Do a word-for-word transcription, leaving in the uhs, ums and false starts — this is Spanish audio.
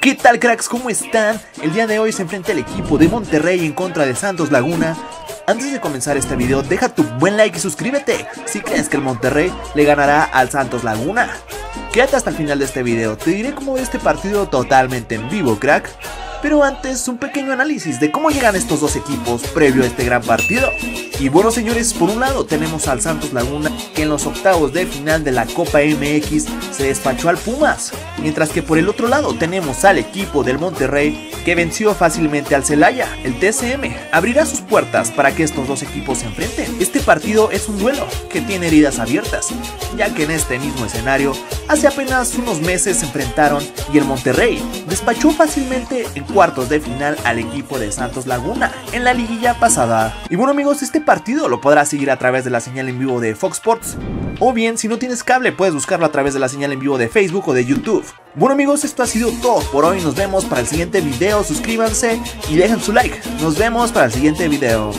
¿Qué tal, cracks? ¿Cómo están? El día de hoy se enfrenta el equipo de Monterrey en contra de Santos Laguna. Antes de comenzar este video, deja tu buen like y suscríbete si crees que el Monterrey le ganará al Santos Laguna. Quédate hasta el final de este video, te diré cómo ve este partido totalmente en vivo, crack. Pero antes, un pequeño análisis de cómo llegan estos dos equipos previo a este gran partido. Y bueno, señores, por un lado tenemos al Santos Laguna, que en los octavos de final de la Copa M X se despachó al Pumas. Mientras que por el otro lado tenemos al equipo del Monterrey, que venció fácilmente al Celaya. El T C M abrirá sus puertas para que estos dos equipos se enfrenten. Este partido es un duelo que tiene heridas abiertas, ya que en este mismo escenario hace apenas unos meses se enfrentaron y el Monterrey despachó fácilmente en cuartos de final al equipo de Santos Laguna en la liguilla pasada. Y bueno, amigos, este partido lo podrás seguir a través de la señal en vivo de Fox Sports, o bien si no tienes cable puedes buscarlo a través de la señal en vivo de Facebook o de YouTube. Bueno, amigos, esto ha sido todo por hoy. Nos vemos para el siguiente video, suscríbanse y dejen su like. Nos vemos para el siguiente video.